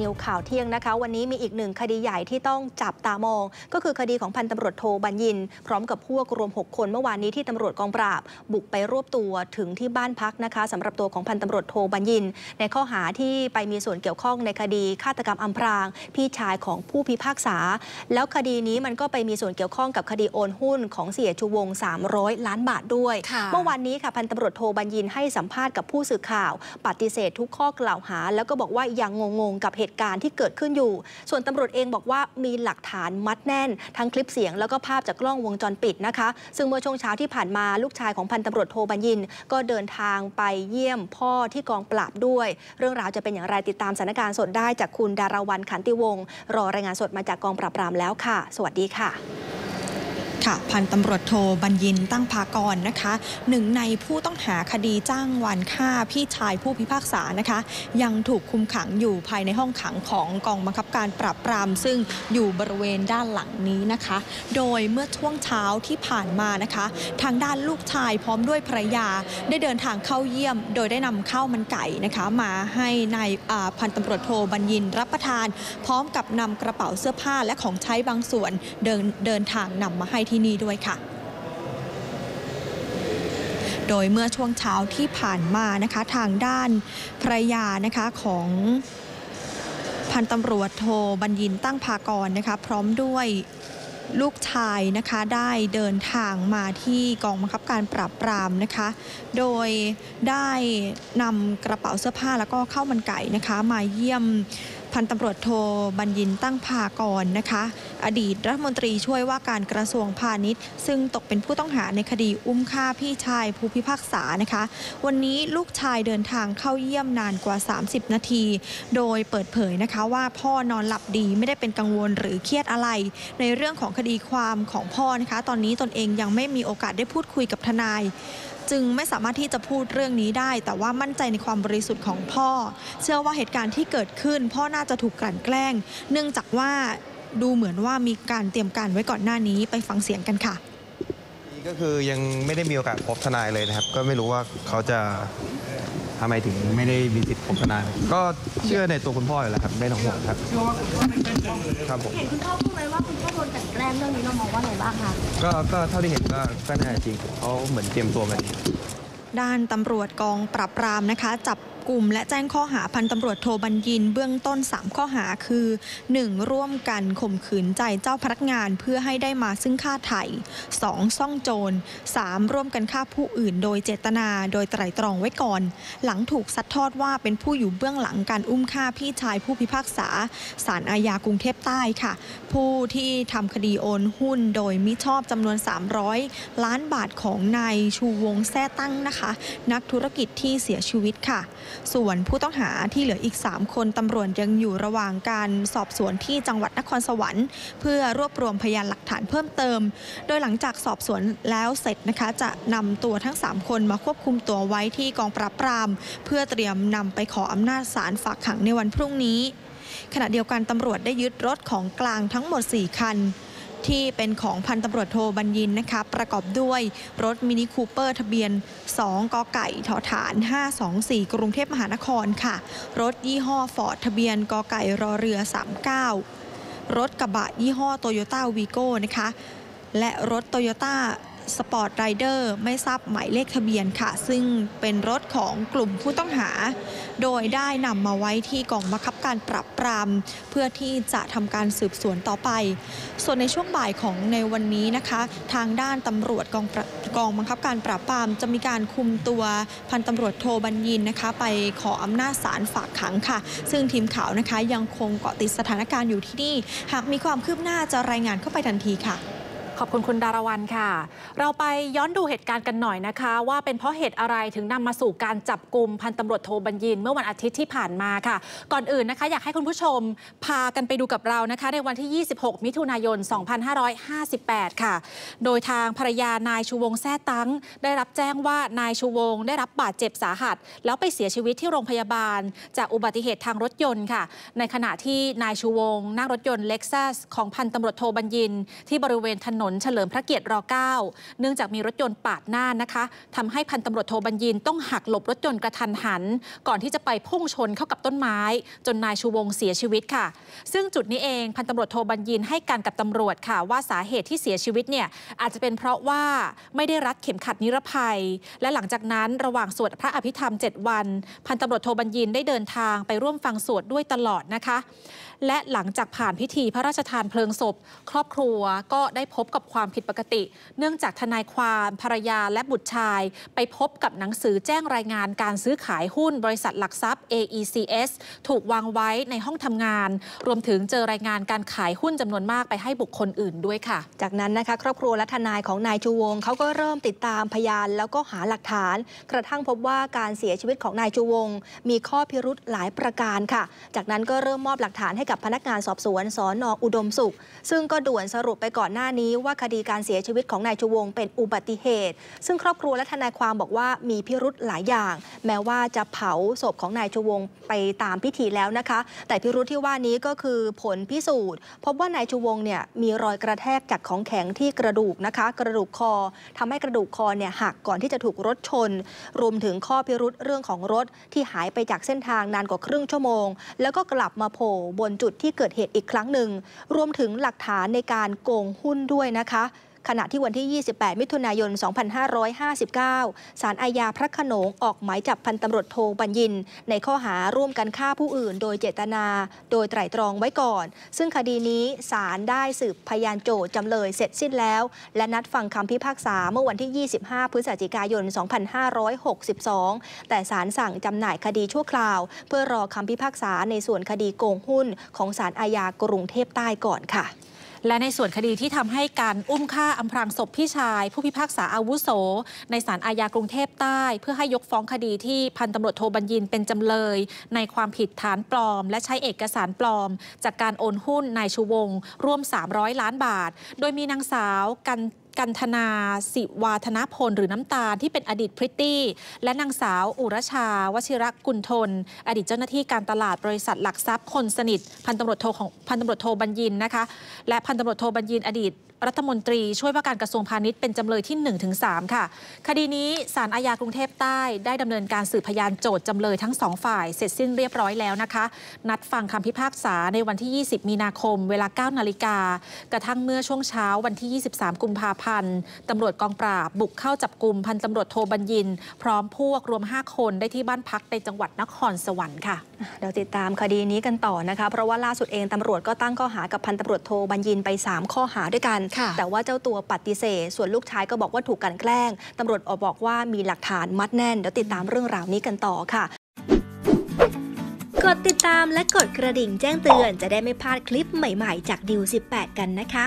นิวข่าวเที่ยงนะคะวันนี้มีอีกหนึ่งคดีใหญ่ที่ต้องจับตามองก็คือคดีของพันตำรวจโทบัญญินพร้อมกับพวกรวม6คนเมื่อวานนี้ที่ตำรวจกองปราบบุกไปรวบตัวถึงที่บ้านพักนะคะสำหรับตัวของพันตำรวจโทบัญญินในข้อหาที่ไปมีส่วนเกี่ยวข้องในคดีฆาตกรรมอำพรางพี่ชายของผู้พิพากษาแล้วคดีนี้มันก็ไปมีส่วนเกี่ยวข้องกับคดีโอนหุ้นของเสียชูวงศ์300 ล้านบาทด้วยเมื่อวานนี้ค่ะพันตำรวจโทบัญญินให้สัมภาษณ์กับผู้สื่อข่าวปฏิเสธทุกข้อกล่าวหาแล้วก็บอกว่ายังงงกับเหตุการณ์ที่เกิดขึ้นอยู่ส่วนตำรวจเองบอกว่ามีหลักฐานมัดแน่นทั้งคลิปเสียงแล้วก็ภาพจากกล้องวงจรปิดนะคะซึ่งเมื่อช่วงเช้าที่ผ่านมาลูกชายของพันตำรวจโทบัญญินก็เดินทางไปเยี่ยมพ่อที่กองปราบด้วยเรื่องราวจะเป็นอย่างไรติดตามสถานการณ์สดได้จากคุณดาราวรรณขันติวงศ์รอรายงานสดมาจากกองปราบปรามแล้วค่ะสวัสดีค่ะพันตำรวจโทบัญญินตั้งภากรนะคะหนึ่งในผู้ต้องหาคดีจ้างวานฆ่าพี่ชายผู้พิพากษานะคะยังถูกคุมขังอยู่ภายในห้องขังของกองบังคับการปราบปรามซึ่งอยู่บริเวณด้านหลังนี้นะคะโดยเมื่อช่วงเช้าที่ผ่านมานะคะทางด้านลูกชายพร้อมด้วยภรรยาได้เดินทางเข้าเยี่ยมโดยได้นำข้าวมันไก่นะคะมาให้นายพันตำรวจโทบัญญินรับประทานพร้อมกับนำกระเป๋าเสื้อผ้าและของใช้บางส่วนเดินทางนำมาให้ที่นี่ด้วยค่ะโดยเมื่อช่วงเช้าที่ผ่านมานะคะทางด้านภรรยานะคะของพันตำรวจโทบัญญินตั้งภากรนะคะพร้อมด้วยลูกชายนะคะได้เดินทางมาที่กองบังคับการปราบปรามนะคะโดยได้นำกระเป๋าเสื้อผ้าแล้วก็ข้าวมันไก่นะคะมาเยี่ยมพันตำรวจโทบัญญินตั้งภากรนะคะอดีตรัฐมนตรีช่วยว่าการกระทรวงพาณิชย์ซึ่งตกเป็นผู้ต้องหาในคดีอุ้มฆ่าพี่ชายผู้พิพากษานะคะวันนี้ลูกชายเดินทางเข้าเยี่ยมนานกว่า30นาทีโดยเปิดเผยนะคะว่าพ่อนอนหลับดีไม่ได้เป็นกังวลหรือเครียดอะไรในเรื่องของคดีความของพ่อนะคะตอนนี้ตนเองยังไม่มีโอกาสได้พูดคุยกับทนายจึงไม่สามารถที่จะพูดเรื่องนี้ได้แต่ว่ามั่นใจในความบริสุทธิ์ของพ่อเชื่อว่าเหตุการณ์ที่เกิดขึ้นพ่อน่าจะถูกกลั่นแกล้งเนื่องจากว่าดูเหมือนว่ามีการเตรียมการไว้ก่อนหน้านี้ไปฟังเสียงกันค่ะก็คือยังไม่ได้มีโอกาสพบทนายเลยนะครับก็ไม่รู้ว่าเขาจะทำไมถึงไม่ได้มีสิทธิ์พบทนายก็เชื่อในตัวคุณพ่ออยู่แล้วครับไม่ต้องห่วงครับเชื่อว่าคุณพ่อเป็นคนดีครับผมเห็นคุณพ่อพูดไหมว่าคุณพ่อโดนกลั่นแกล้งเรื่องนี้เรามองว่าไงบ้างคะก็เท่าที่เห็นก็น่าจริงเขาเหมือนเตรียมตัวมาดีด้านตำรวจกองปราบปรามนะคะจับกลุ่มและแจ้งข้อหาพันตำรวจโทบัญญินเบื้องต้น3ข้อหาคือ 1. ร่วมกันข่มขืนใจเจ้าพนักงานเพื่อให้ได้มาซึ่งค่าไถ่ 2. ซ่องโจร 3. ร่วมกันฆ่าผู้อื่นโดยเจตนาโดยไตร่ตรองไว้ก่อนหลังถูกซัดทอดว่าเป็นผู้อยู่เบื้องหลังการอุ้มฆ่าพี่ชายผู้พิพากษาศาลอาญากรุงเทพใต้ค่ะผู้ที่ทำคดีโอนหุ้นโดยมิชอบจำนวน300ล้านบาทของนายชูวงศ์แซ่ตั้งนะคะนักธุรกิจที่เสียชีวิตค่ะส่วนผู้ต้องหาที่เหลืออีก3คนตำรวจยังอยู่ระหว่างการสอบสวนที่จังหวัดนครสวรรค์เพื่อรวบรวมพยานหลักฐานเพิ่มเติมโดยหลังจากสอบสวนแล้วเสร็จนะคะจะนำตัวทั้ง3คนมาควบคุมตัวไว้ที่กองปราบปรามเพื่อเตรียมนำไปขออำนาจศาลฝากขังในวันพรุ่งนี้ขณะเดียวกันตำรวจได้ยึดรถของกลางทั้งหมด4คันที่เป็นของพันตำรวจโทบัญญินนะคะประกอบด้วยรถมินิคูเปอร์ทะเบียน2กไก่ถฐาน524กรุงเทพมหานครค่ะรถยี่ห้อฟอร์ดทะเบียนกไก่รอเรือ39รถกระบะยี่ห้อโตโยต้าวีโก้นะคะและรถโตโยต้าสปอร์ตไรเดอร์ไม่ทราบหมายเลขทะเบียนค่ะซึ่งเป็นรถของกลุ่มผู้ต้องหาโดยได้นำมาไว้ที่กองบังคับการปราบปรามเพื่อที่จะทำการสืบสวนต่อไปส่วนในช่วงบ่ายของในวันนี้นะคะทางด้านตำรวจกองบังคับการปราบปรามจะมีการคุมตัวพันตำรวจโทบัญญินนะคะไปขออำนาจศาลฝากขังค่ะซึ่งทีมข่าวนะคะยังคงเกาะติดสถานการณ์อยู่ที่นี่หากมีความคืบหน้าจะรายงานเข้าไปทันทีค่ะขอบคุณคุณดาราวรรณค่ะเราไปย้อนดูเหตุการณ์กันหน่อยนะคะว่าเป็นเพราะเหตุอะไรถึงนำมาสู่การจับกลุ่มพันตำรวจโทบัญญินเมื่อวันอาทิตย์ที่ผ่านมาค่ะก่อนอื่นนะคะอยากให้คุณผู้ชมพากันไปดูกับเรานะคะในวันที่26มิถุนายน2558ค่ะโดยทางภรรยานายชูวงศ์แซ่ตั้งได้รับแจ้งว่านายชูวงศ์ได้รับบาดเจ็บสาหัสแล้วไปเสียชีวิตที่โรงพยาบาลจากอุบัติเหตุทางรถยนต์ค่ะในขณะที่นายชูวงศ์นั่งรถยนต์ Lexus ของพันตำรวจโทบัญญินที่บริเวณถนน นเฉลิมพระเกียรติร.9 เนื่องจากมีรถยนต์ปาดหน้านะคะทำให้พันตำรวจโทบัญญินต้องหักหลบรถยนต์กระทันหันก่อนที่จะไปพุ่งชนเข้ากับต้นไม้จนนายชูวงศ์เสียชีวิตค่ะซึ่งจุดนี้เองพันตำรวจโทบัญญินให้การกับตำรวจค่ะว่าสาเหตุที่เสียชีวิตเนี่ยอาจจะเป็นเพราะว่าไม่ได้รัดเข็มขัดนิรภัยและหลังจากนั้นระหว่างสวดพระอภิธรรม7วันพันตำรวจโทบัญญินได้เดินทางไปร่วมฟังสวดด้วยตลอดนะคะและหลังจากผ่านพิธีพระราชทานเพลิงศพครอบครัวก็ได้พบกับความผิดปกติเนื่องจากทนายความภรรยาและบุตรชายไปพบกับหนังสือแจ้งรายงานการซื้อขายหุ้นบริษัทหลักทรัพย์ AECS ถูกวางไว้ในห้องทำงานรวมถึงเจอรายงานการขายหุ้นจำนวนมากไปให้บุคคลอื่นด้วยค่ะจากนั้นนะคะครอบครัวและทนายของนายชูวงศ์เขาก็เริ่มติดตามพยานแล้วก็หาหลักฐานกระทั่งพบว่าการเสียชีวิตของนายชูวงศ์มีข้อพิรุธหลายประการค่ะจากนั้นก็เริ่มมอบหลักฐานให้กับพนักงานสอบสวนสน.อุดมสุขซึ่งก็ด่วนสรุปไปก่อนหน้านี้ว่าคดีการเสียชีวิตของนายชูวงศ์เป็นอุบัติเหตุซึ่งครอบครัวและทนายความบอกว่ามีพิรุธหลายอย่างแม้ว่าจะเผาศพของนายชูวงศ์ไปตามพิธีแล้วนะคะแต่พิรุธที่ว่านี้ก็คือผลพิสูจน์พบว่านายชูวงศ์เนี่ยมีรอยกระแทกจากของแข็งที่กระดูกนะคะกระดูกคอทำให้กระดูกคอเนี่ยหักก่อนที่จะถูกรถชนรวมถึงข้อพิรุธเรื่องของรถที่หายไปจากเส้นทางนานกว่าครึ่งชั่วโมงแล้วก็กลับมาโผล่บนจุดที่เกิดเหตุอีกครั้งหนึ่งรวมถึงหลักฐานในการโกงหุ้นด้วยนะคะขณะที่วันที่ 28 มิถุนายน 2559 ศาลอาญาพระโขนงออกหมายจับพันตำรวจโทบัญญินในข้อหาร่วมกันฆ่าผู้อื่นโดยเจตนาโดยไตร่ตรองไว้ก่อนซึ่งคดีนี้ศาลได้สืบพยานโจทย์จำเลยเสร็จสิ้นแล้วและนัดฟังคำพิพากษาเมื่อวันที่ 25 พฤศจิกายน 2562 แต่ศาลสั่งจำหน่ายคดีชั่วคราวเพื่อรอคำพิพากษาในส่วนคดีโกงหุ้นของศาลอาญากรุงเทพใต้ก่อนค่ะและในส่วนคดีที่ทำให้การอุ้มฆ่าอำพรางศพพี่ชายผู้พิพากษาอาวุโสในศาลอาญากรุงเทพใต้เพื่อให้ยกฟ้องคดีที่พันตำรวจโทบัญญินเป็นจำเลยในความผิดฐานปลอมและใช้เอกสารปลอมจากการโอนหุ้นนายชูวงศ์ร่วม300 ล้านบาทโดยมีนางสาวกันธนาสิวาธนพลหรือน้ำตาลที่เป็นอดีตพริตตี้และนางสาวอุรชาวชิรกุลทนอดีตเจ้าหน้าที่การตลาดบริษัทหลักทรัพย์คนสนิทพันตำรวจโทบัญญินนะคะและพันตำรวจโทบัญญินอดีตรัฐมนตรีช่วยว่าการกระทรวงพาณิชย์เป็นจำเลยที่ 1-3 ค่ะคดีนี้ศาลอาญากรุงเทพใต้ได้ดำเนินการสืบพยานโจทย์จำเลยทั้ง2ฝ่ายเสร็จสิ้นเรียบร้อยแล้วนะคะนัดฟังคำพิพากษาในวันที่ 20 มีนาคมเวลา 9 นาฬิกากระทั่งเมื่อช่วงเช้าวันที่ 23 กุมภาพันธ์ตำรวจกองปราบบุกเข้าจับกุมพันตำรวจโทบัญญินพร้อมพวกรวม5คนได้ที่บ้านพักในจังหวัดนครสวรรค์ค่ะเดี๋ยวติดตามคดีนี้กันต่อนะคะเพราะว่าล่าสุดเองตำรวจก็ตั้งข้อหากับพันตำรวจโทบัญญินไป3ข้อหาด้วยกันแต่ว่าเจ้าตัวปฏิเสธส่วนลูกชายก็บอกว่าถูกกันแกล้งตำรวจออกบอกว่ามีหลักฐานมัดแน่นเดี๋ยวติดตามเรื่องราวนี้กันต่อค่ะกดติดตามและกดกระดิ่งแจ้งเตือนจะได้ไม่พลาดคลิปใหม่ๆจากดิว18กันนะคะ